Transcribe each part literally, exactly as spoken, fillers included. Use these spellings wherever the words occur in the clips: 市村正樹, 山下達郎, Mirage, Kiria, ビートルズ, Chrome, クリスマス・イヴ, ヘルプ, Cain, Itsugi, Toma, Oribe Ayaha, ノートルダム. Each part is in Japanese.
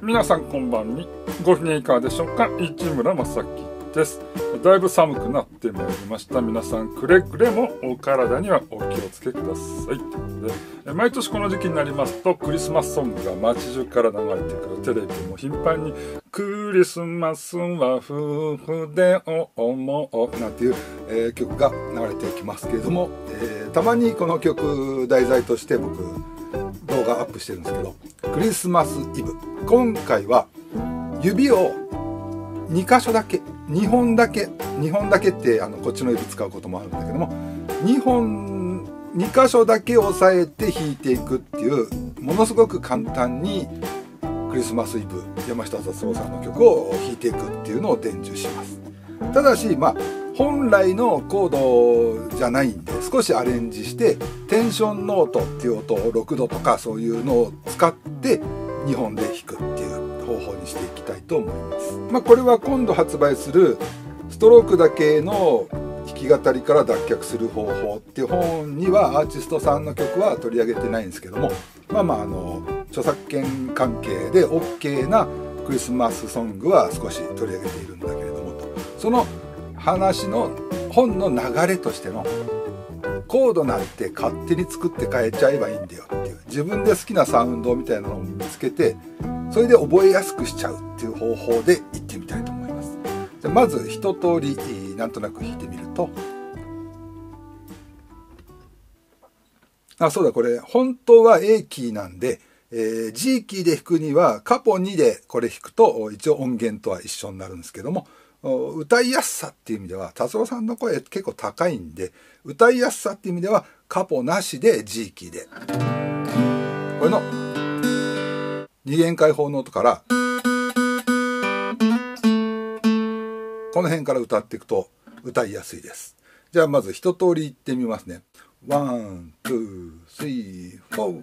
皆さんこんばんに、ご機嫌いかがでしょうか。市村正樹です。だいぶ寒くなってまいりました。皆さんくれぐれもお体にはお気をつけください。ということで、毎年この時期になりますとクリスマスソングが街中から流れてくる。テレビも頻繁にクリスマスは夫婦でを思うなんていう、えー、曲が流れていきますけれども、えー、たまにこの曲題材として僕動画アップしてるんですけど、クリスマスイブ、今回は指をに箇所だけ、にほんだけ、にほんだけってあのこっちの指使うこともあるんだけども、にほんに箇所だけ押さえて弾いていくっていう、ものすごく簡単にクリスマスイブ、山下達郎さんの曲を弾いていくっていうのを伝授します。ただし、まあ本来のコードじゃないんで、少しアレンジしてテンションノートっていう音をろくどとかそういうのを使ってにほんで弾くっていう方法にしていきたいと思います。まあ、これは今度発売するストロークだけの弾き語りから脱却する方法っていう本にはアーティストさんの曲は取り上げてないんですけども、まあまああの著作権関係で OK なクリスマスソングは少し取り上げているんだけれども、とその話の本の流れとしてのコードなんて勝手に作って変えちゃえばいいんだよっていう、自分で好きなサウンドみたいなのを見つけて、それで覚えやすくしちゃうっていう方法でいってみたいと思います。じゃまず一通りなんとなく弾いてみると、あ、そうだ、これ本当は A キーなんで、えー、G キーで弾くにはカポにでこれ弾くと一応音源とは一緒になるんですけども、歌いやすさっていう意味では達郎さんの声結構高いんで、歌いやすさっていう意味ではカポなしで G キーでこれの二弦解放の音からこの辺から歌っていくと歌いやすいです。じゃあまず一通りいってみますね。ワン、ツー、スリー、フォー。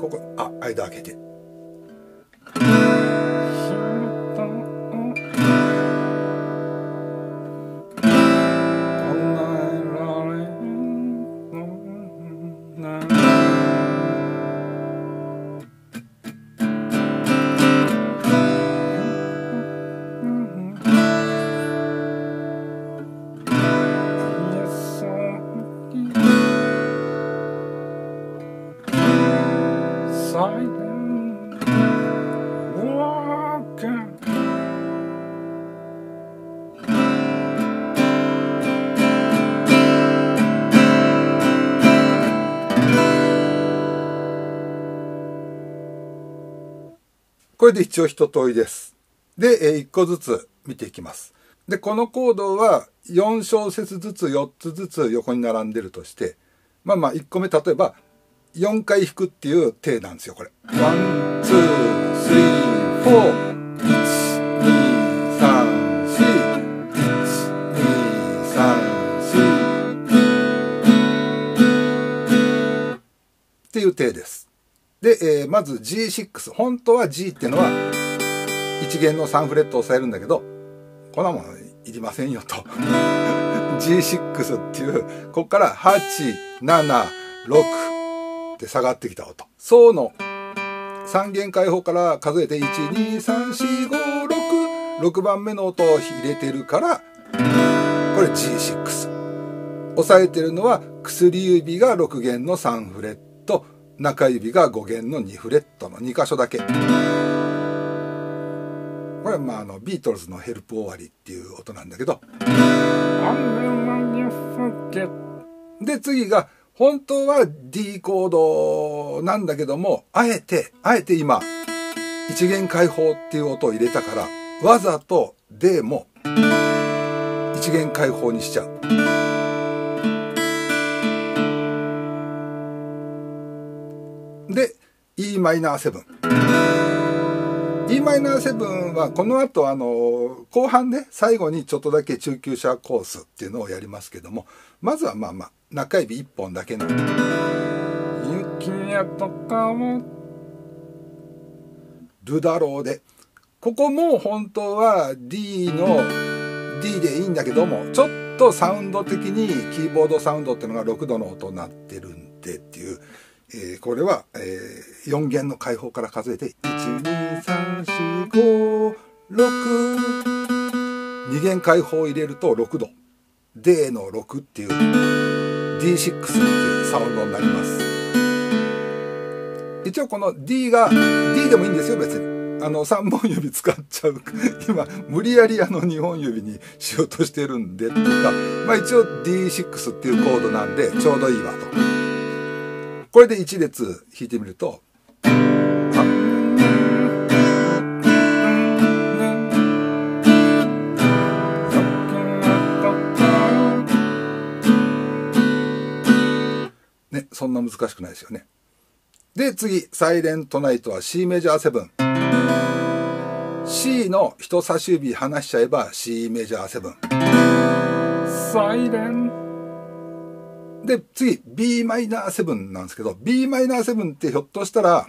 ここ、あ、間開けて。これで一応一通りです。で、一個ずつ見ていきます。で、このコードはよん小節ずつよっつずつ横に並んでるとして、まあまあいっこめ、例えばよんかい弾くっていう手なんですよ、これ。ワン、ツー、スリー、フォー。いち、に、さん、し、いち、に、さん、しっていう手です。で、えー、まず ジーシックス。本当は G っていうのは、一弦のさんフレットを押さえるんだけど、こんなものいりませんよと。ジーシックス っていう、こっからはち、なな、ろくって下がってきた音。ソのさん弦解放から数えて、いち、に、さん、し、ご、ろく。ろくばんめの音を入れてるから、これ ジーシックス。押さえてるのは、薬指がろく弦のさんフレット。中指がご弦のにフレットのに箇所だけ。これはまああのビートルズの「ヘルプ終わり」っていう音なんだけど。け。で、次が、本当は D コードなんだけども、あえて、あえて今、一弦解放っていう音を入れたから、わざと D も、一弦解放にしちゃう。で、イーマイナーセブン。イーマイナーセブン はこの後、あの、後半ね、最後にちょっとだけ中級者コースっていうのをやりますけども、まずはまあまあ、中指一本だけの。雪やとかも、ルだろうで。ここも本当は D の、D でいいんだけども、ちょっとサウンド的にキーボードサウンドっていうのがろくどの音になってるんでっていう。えー、これは、えー、よん弦の解放から数えていち、に、さん、よん、ご、ろく、に弦解放を入れるとろくど D のろくっていう ディーシックス っていうサウンドになります。一応この D が D でもいいんですよ。別にあのさんぼん指使っちゃう今無理やりあのにほん指にしようとしてるんでっていうか、まあ、一応 ディーシックス っていうコードなんでちょうどいいわと。これで一列弾いてみると、ね、そんな難しくないですよね。で、次、サイレントナイトは シーメジャーセブン。C の人差し指離しちゃえば シーメジャーセブン。サイレント。で、次、ビーマイナーセブン なんですけど、ビーマイナーセブン ってひょっとしたら、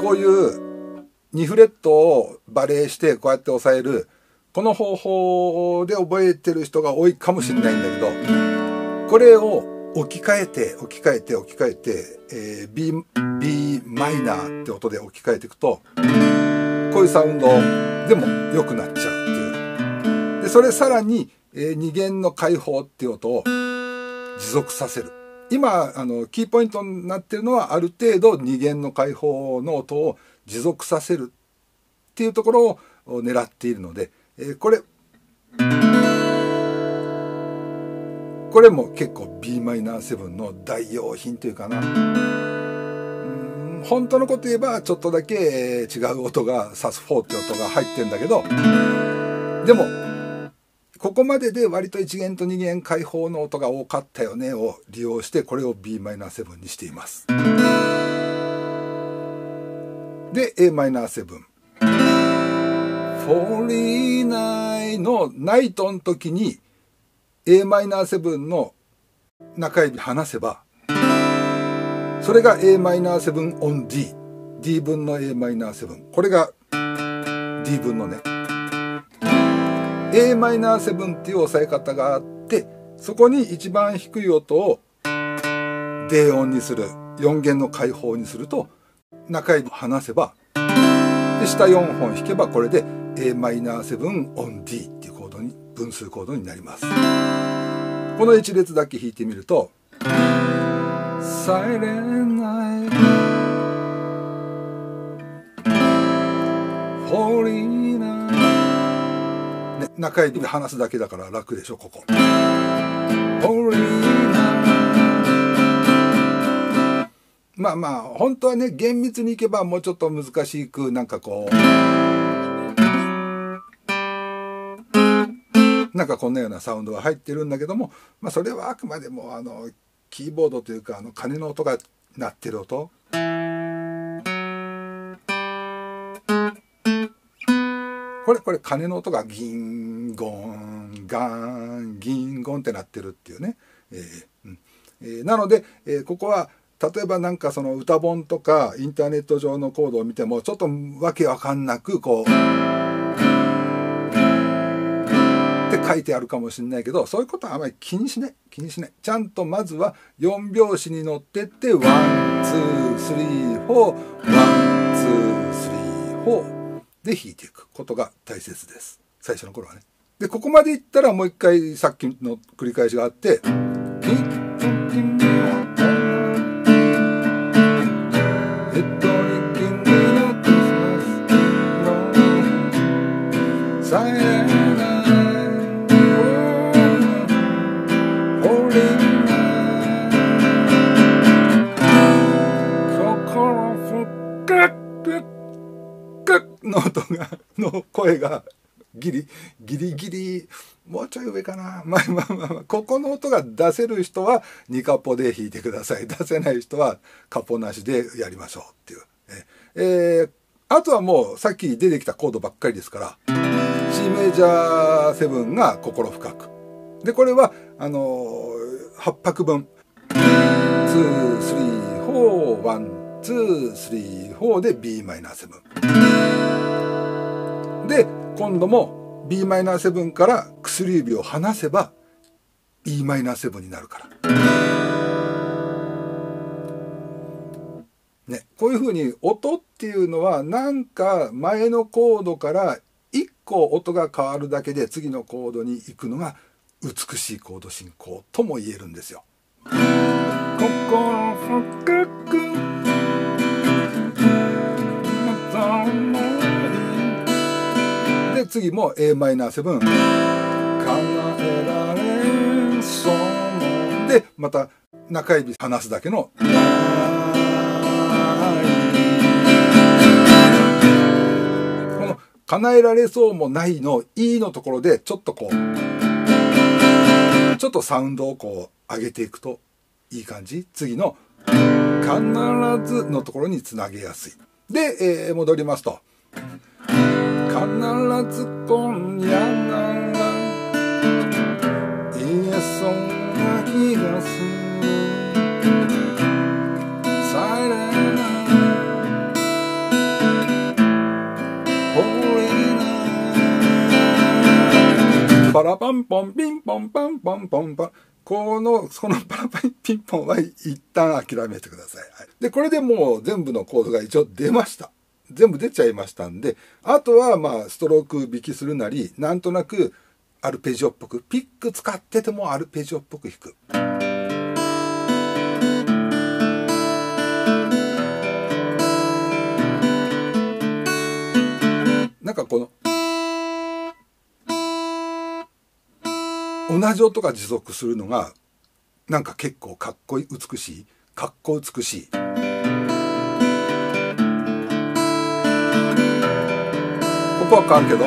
こういうにフレットをバレーしてこうやって押さえる、この方法で覚えてる人が多いかもしれないんだけど、これを置き換えて、置き換えて、置き換えて、えー、B、ビーマイナー って音で置き換えていくと、こういうサウンドでも良くなっちゃうっていう。で、それさらに、えー、に弦の解放っていう音を、持続させる。今あのキーポイントになってるのはある程度に弦の解放の音を持続させるっていうところを狙っているので、えー、これこれも結構 ビーマイナーセブン の代用品というかな。うーん、本当のこと言えばちょっとだけ違う音がサスフォーって音が入ってるんだけど、でもここまでで割といち弦とに弦解放の音が多かったよねを利用して、これを ビーマイナーセブン にしています。で、エーマイナーセブン。よんじゅうきゅうのナイトの時に エーマイナーセブン の中指離せば、それが エーマイナーセブン on D。D 分の エーマイナーセブン。これが D 分のね。エーマイナーセブン っていう押さえ方があって、そこに一番低い音を低音にする、よん弦の解放にすると、中指を離せば、で下よんほん弾けばこれで エーマイナーセブン on D っていうコードに、分数コードになります。この一列だけ弾いてみると、サイレンナイト、フォーリーナイト、中指で離すだけだから楽でしょ、ここ。まあまあ、本当はね、厳密にいけばもうちょっと難しく、なんかこう、なんかこんなようなサウンドが入ってるんだけども、まあそれはあくまでも、あの、キーボードというか、あの、鐘の音が鳴ってる音。これ、これ、鐘の音がギンゴン、ガーン、ギンゴンってなってるっていうね。えーうんえー、なので、えー、ここは、例えばなんかその歌本とかインターネット上のコードを見ても、ちょっとわけわかんなく、こう、って書いてあるかもしれないけど、そういうことはあまり気にしない。気にしない。ちゃんとまずはよん拍子に乗ってって、ワン、ツー、スリー、フォー、ワン、ツー、スリー、フォー。で弾いていくことが大切です。最初の頃はね。で、ここまでいったらもう一回さっきの繰り返しがあって、の音がの声がギリギリギリもうちょい上かな、まあまあまあ、まあ、ここの音が出せる人はにカポで弾いてください、出せない人はカポなしでやりましょうっていう、えー、あとはもうさっき出てきたコードばっかりですから C メジャーセブンが心深くで、これはあのー、はち拍分いち に さん よん いち に さん よんで ビーマイナーセブン で今度も ビーマイナーセブン から薬指を離せば イーマイナーセブン になるから、ね、こういうふうに音っていうのはなんか前のコードからいっこ音が変わるだけで次のコードに行くのが美しいコード進行とも言えるんですよ。で次も エーマイナーセブン 叶えられんそのでまた中指離すだけのこの「叶えられそうもない」の E のところでちょっとこうちょっとサウンドをこう上げていくといい感じ。次の「必ず」のところにつなげやすい。で、えー、戻りますと。必ず今夜なら言えそうな気がするサイレンホーリーパラパンポンピンポンパンポンポンパンこの、そのパラパンピンポンは一旦諦めてください。はい、でこれでもう全部のコードが一応出ました。全部出ちゃいましたんで、あとはまあストローク引きするなりなんとなくアルペジオっぽくピック使っててもアルペジオっぽく弾く。なんかこの同じ音が持続するのがなんか結構かっこいい、美しい、かっこ美しい。ここは変わるけど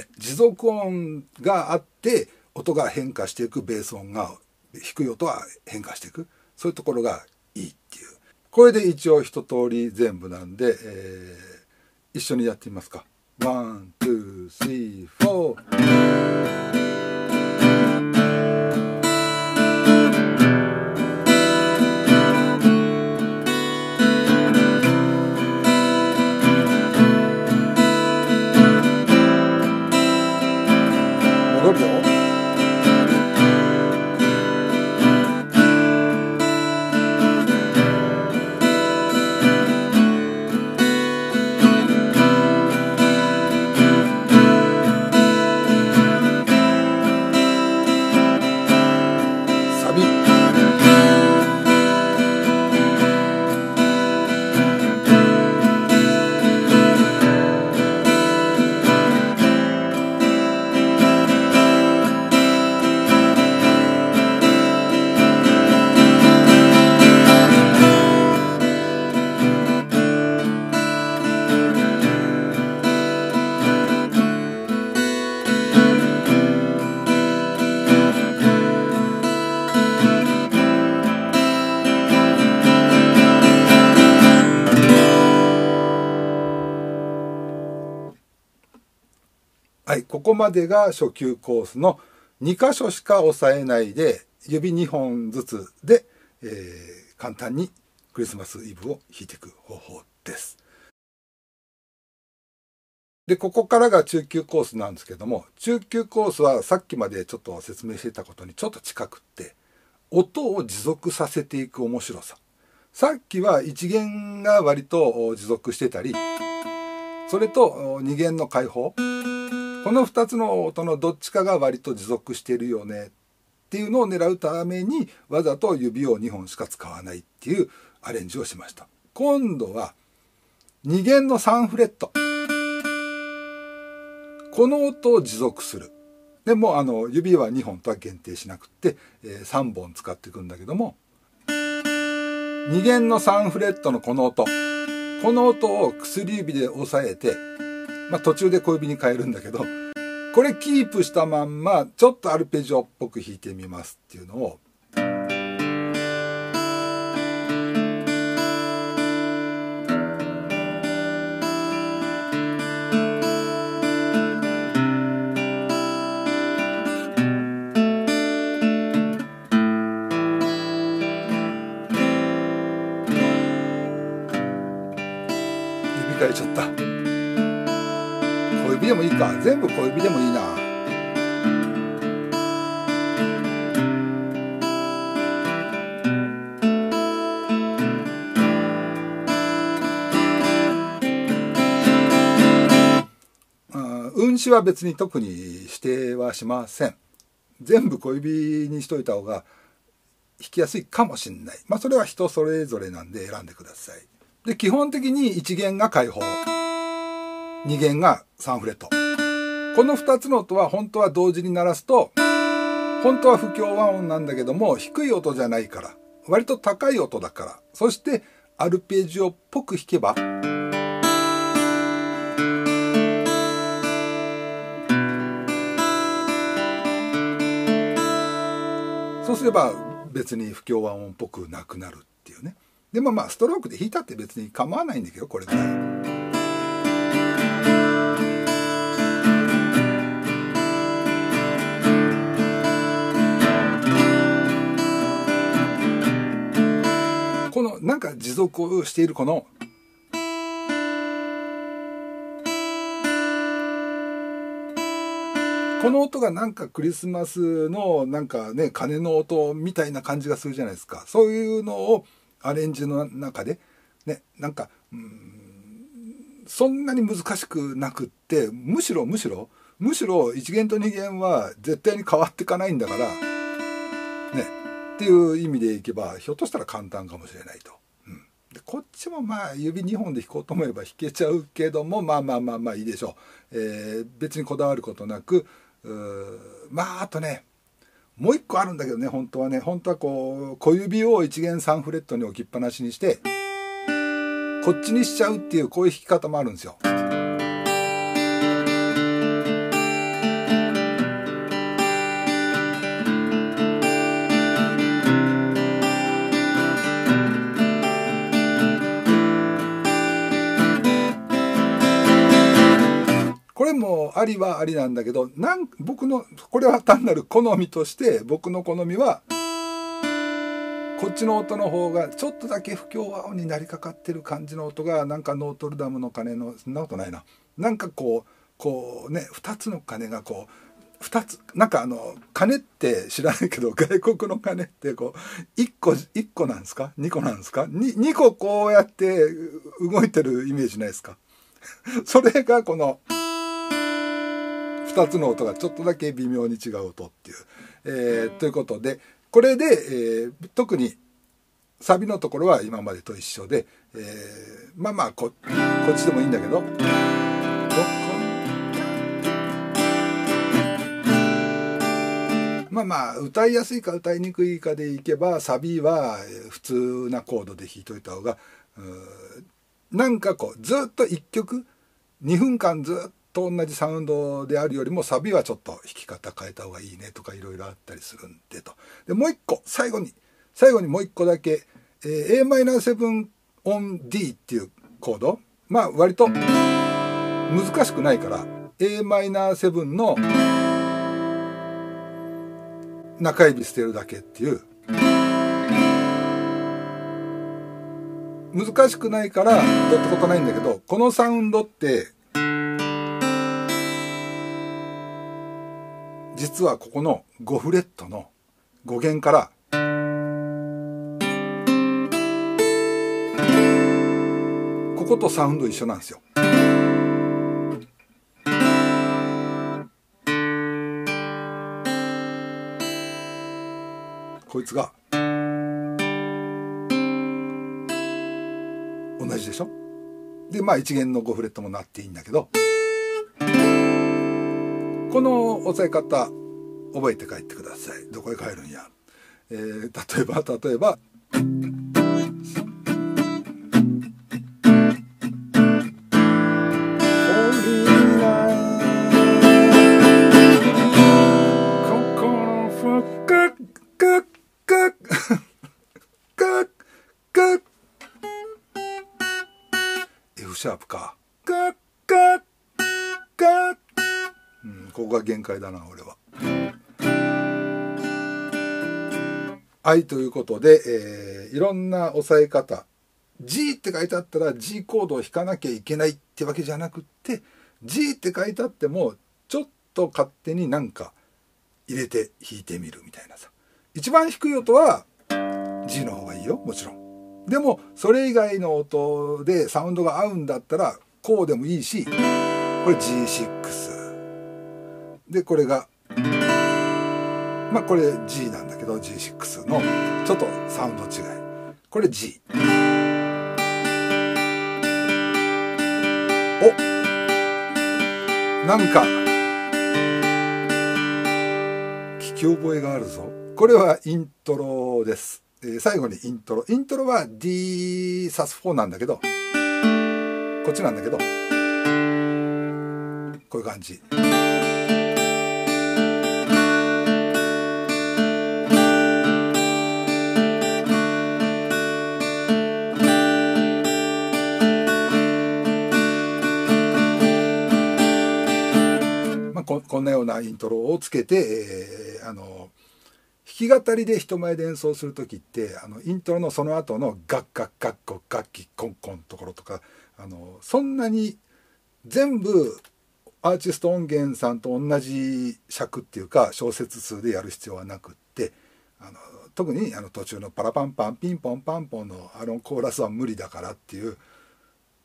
ね、持続音があって音が変化していく、ベース音が低い音は変化していく、そういうところがいいっていう。これで一応一通り全部なんで、えー、一緒にやってみますか。ワン、ツー、スリー、フォー。はい、ここまでが初級コースのに箇所しか押さえないで指にほんずつで、えー、簡単にクリスマスイブを弾いていく方法です。でここからが中級コースなんですけども、中級コースはさっきまでちょっと説明してたことにちょっと近くって音を持続させていく面白さ。さっきは一弦が割と持続してたり、それと二弦の解放。このふたつの音のどっちかが割と持続しているよねっっていうのを狙うためにわざと指をにほんしか使わないっていうアレンジをしました。今度はに弦のさんフレット。この音を持続する。でもあの指はにほんとは限定しなくって、えー、さんぼん使っていくんだけども、に弦のさんフレットのこの音。この音を薬指で押さえて、まあ、途中で小指に変えるんだけど、これキープしたまんまちょっとアルペジオっぽく弾いてみますっていうのを。変えちゃった。小指でもいいか、全部小指でもいいな。運指は別に特に指定はしません。全部小指にしといた方が弾きやすいかもしれない。まあそれは人それぞれなんで選んでください。で、基本的にいち弦が開放、に弦がさんフレット。このふたつの音は本当は同時に鳴らすと、本当は不協和音なんだけども、低い音じゃないから、割と高い音だから、そしてアルペジオっぽく弾けば、そうすれば別に不協和音っぽくなくなるっていうね。でもまあストロークで弾いたって別に構わないんだけど、これで。このなんか持続をしているこのこの音がなんかクリスマスのなんかね鐘の音みたいな感じがするじゃないですか。そういうのをアレンジの中で、ね、なんか、うん、そんなに難しくなくって、むしろむしろ、むしろいち弦とに弦は絶対に変わっていかないんだから、ね、っていう意味でいけば、ひょっとしたら簡単かもしれないと。うん、でこっちもまあ、指にほんで弾こうと思えば弾けちゃうけども、まあまあまあまあいいでしょう。えー、別にこだわることなく、まあ、あとね、もう一個あるんだけどね、本当はね、本当はこう、小指をいち弦さんフレットに置きっぱなしにして、こっちにしちゃうっていう、こういう弾き方もあるんですよ。これもありはありなんだけど、なん僕のこれは単なる好みとして、僕の好みはこっちの音の方がちょっとだけ不協和音になりかかってる感じの音が、なんかノートルダムの鐘の、そんなことないな、なんかこうこうね、ふたつの鐘がこうふたつ、なんかあの鐘って知らないけど、外国の鐘ってこういっこいっこなんですかにこなんですか 2, にここうやって動いてるイメージないですかそれがこの。ふたつの音がちょっとだけ微妙に違う音っていう。えー、ということで、これで、えー、特にサビのところは今までと一緒で、えー、まあまあ こ, こっちでもいいんだけど、まあまあ歌いやすいか歌いにくいかでいけば、サビは普通なコードで弾いといた方が、うなんかこうずっといっきょくにふんかんずっとと同じサウンドであるよりも、サビはちょっと弾き方変えた方がいいねとかいろいろあったりするんでと。で、もう一個、最後に、最後にもう一個だけ、えー、エーマイナーセブン on D っていうコード。まあ、割と難しくないから、エーマイナーセブン の中指捨てるだけっていう。難しくないから、どうってことないんだけど、このサウンドって、実はここのごフレットのご弦からこことサウンド一緒なんですよ。こいつが同じでしょ。でまあ一弦のごフレットもなっていいんだけど、この押さえ方覚えて帰ってください。どこへ帰るんや、えー、例えば例えばシャープか、ガッガッガッ、うん、ここが限界だな俺は。はい、ということで、えー、いろんな押さえ方、 G って書いてあったら G コードを弾かなきゃいけないってわけじゃなくって、 G って書いてあってもちょっと勝手になんか入れて弾いてみるみたいなさ。一番低い音は G の方がいいよ、もちろん。でもそれ以外の音でサウンドが合うんだったらこうでもいいし、これ ジーシックス でこれがまあこれ G なんだけど ジーシックス のちょっとサウンド違い、これ G おなんか聞き覚えがあるぞ。これはイントロです。最後にイントロ。イントロは D サスフォーなんだけど、こっちなんだけど、こういう感じ。まあ、こ, こんなようなイントロをつけて、えー、あの弾き語りで人前で演奏する時って、あのイントロのその後のガッガッガッゴッガッキッコンコンところとか、あのそんなに全部アーティスト音源さんと同じ尺っていうか小節数でやる必要はなくって、あの特にあの途中のパラパンパンピンポンパンポンのあのコーラスは無理だからっていう、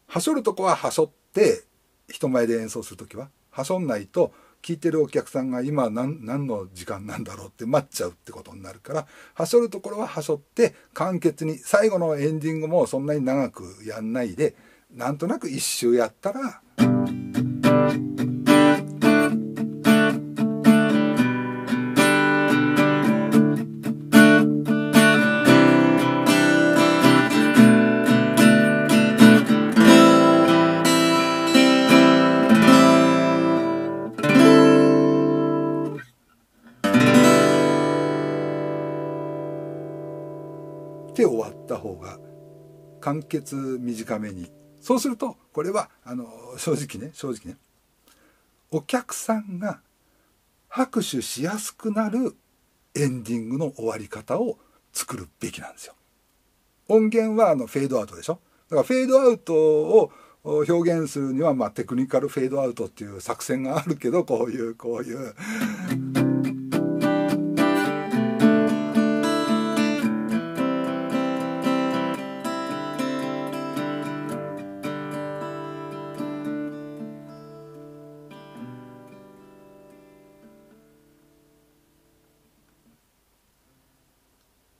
はしょるとこははしょって人前で演奏する時ははしょんないと。聴いてるお客さんが今 何, 何の時間なんだろうって待っちゃうってことになるから、はしょるところははしょって簡潔に、最後のエンディングもそんなに長くやんないで、なんとなく一周やったらで終わった方が簡潔短めに。そうするとこれはあの正直ね正直ねお客さんが拍手しやすくなるエンディングの終わり方を作るべきなんですよ。音源はあのフェードアウトでしょ。だからフェードアウトを表現するには、まあ、テクニカルフェードアウトっていう作戦があるけど、こういうこういう。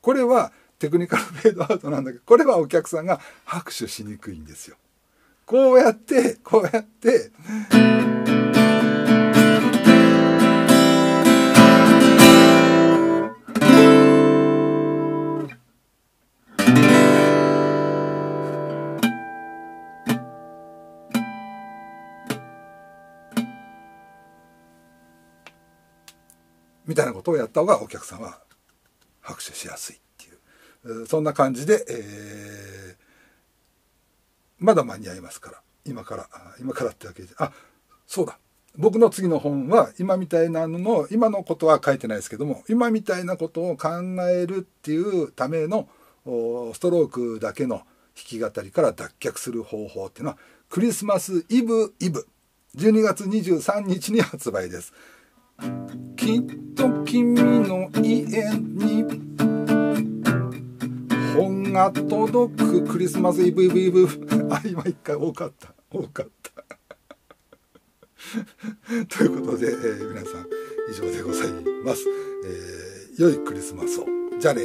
これはテクニカルフェードアウトなんだけど、これはお客さんが拍手しにくいんですよ。こうやってこうやってみたいなことをやった方がお客さんは拍手しやすいっていう、そんな感じで、えー、まだ間に合いますから、今から今からってわけで、あ、そうだ、僕の次の本は今みたいなのの今のことは書いてないですけども、今みたいなことを考えるっていうためのストロークだけの弾き語りから脱却する方法っていうのは、クリスマスイブイブじゅうにがつにじゅうさんにちに発売です。きっと君の家に本が届くクリスマスイブイブイブあ、今一回多かった多かったということで、えー、皆さん以上でございます。えー、良いクリスマスを。じゃあね。